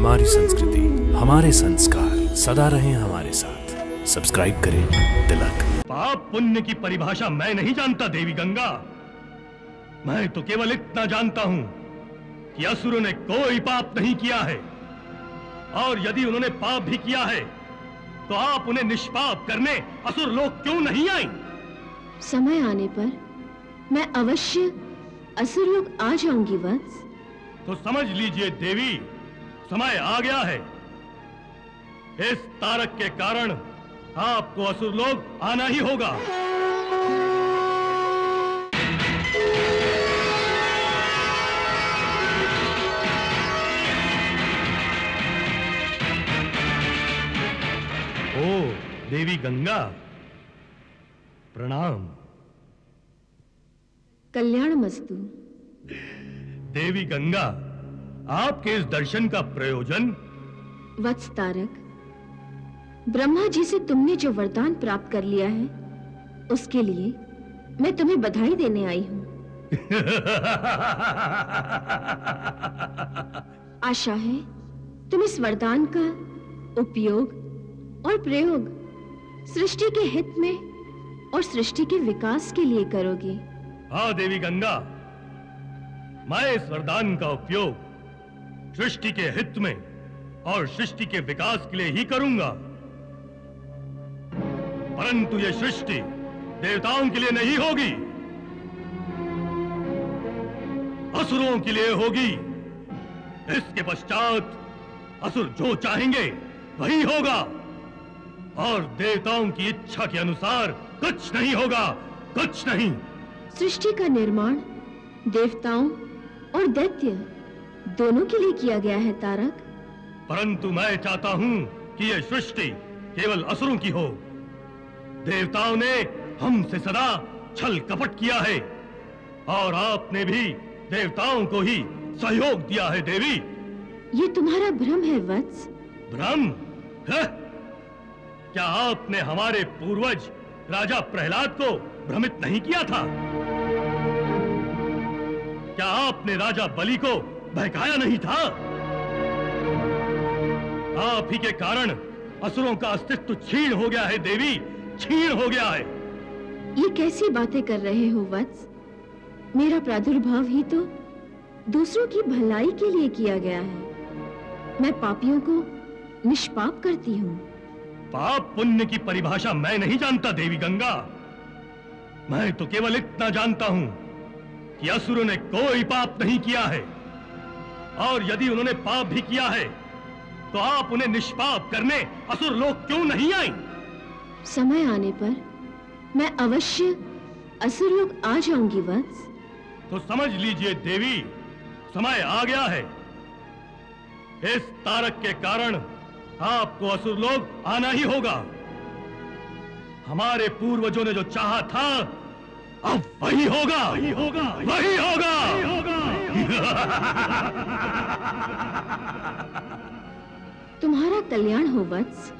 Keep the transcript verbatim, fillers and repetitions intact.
हमारी संस्कृति, हमारे संस्कार सदा रहें हमारे साथ। सब्सक्राइब करें तिलक। पाप पुण्य की परिभाषा मैं नहीं जानता देवी गंगा, मैं तो केवल इतना जानता हूं कि असुरों ने कोई पाप नहीं किया है, और यदि उन्होंने पाप भी किया है तो आप उन्हें निष्पाप करने असुर लोग क्यों नहीं आई? समय आने पर मैं अवश्य असुर लोग आ जाऊंगी वत्स। तो समझ लीजिए देवी, समय आ गया है। इस तारक के कारण आपको असुर लोग आना ही होगा। ओ देवी गंगा, प्रणाम। कल्याण मस्तु। देवी गंगा, आपके इस दर्शन का प्रयोजन? वत्स तारक, ब्रह्मा जी से तुमने जो वरदान प्राप्त कर लिया है उसके लिए मैं तुम्हें बधाई देने आई हूँ। आशा है तुम इस वरदान का उपयोग और प्रयोग सृष्टि के हित में और सृष्टि के विकास के लिए करोगे। हाँ देवी गंगा, मैं इस वरदान का उपयोग सृष्टि के हित में और सृष्टि के विकास के लिए ही करूंगा, परंतु यह सृष्टि देवताओं के लिए नहीं होगी, असुरों के लिए होगी। इसके पश्चात असुर जो चाहेंगे वही होगा, और देवताओं की इच्छा के अनुसार कुछ नहीं होगा, कुछ नहीं। सृष्टि का निर्माण देवताओं और दैत्य दोनों के लिए किया गया है तारक, परंतु मैं चाहता हूँ कि यह सृष्टि केवल असुरों की हो। देवताओं ने हमसे सदा छल कपट किया है, और आपने भी देवताओं को ही सहयोग दिया है देवी। ये तुम्हारा भ्रम है वत्स। भ्रम? है? क्या आपने हमारे पूर्वज राजा प्रहलाद को भ्रमित नहीं किया था? क्या आपने राजा बलि को बहकाया नहीं था? आप ही के कारण असुरों का अस्तित्व क्षीण हो गया है देवी, क्षीण हो गया है। ये कैसी बातें कर रहे हो वत्स? मेरा प्रादुर्भाव ही तो दूसरों की भलाई के लिए किया गया है। मैं पापियों को निष्पाप करती हूँ। पाप पुण्य की परिभाषा मैं नहीं जानता देवी गंगा, मैं तो केवल इतना जानता हूं कि असुरों ने कोई पाप नहीं किया है, और यदि उन्होंने पाप भी किया है तो आप उन्हें निष्पाप करने असुर लोग क्यों नहीं आई? समय आने पर मैं अवश्य असुर लोग आ जाऊंगी वत्स। तो समझ लीजिए देवी, समय आ गया है। इस तारक के कारण आपको असुर लोग आना ही होगा। हमारे पूर्वजों ने जो चाहा था अब वही होगा, वही होगा, वही होगा, वही होगा, वही होगा। तुम्हारा कल्याण हो वत्स।